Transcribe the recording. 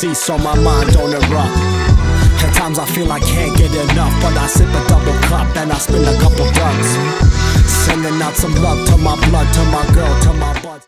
deceased on my mind on the rock. At times I feel I can't get enough, but I sip a double cup and I spin a couple bucks, sending out some love to my blood, to my girl, to my buds.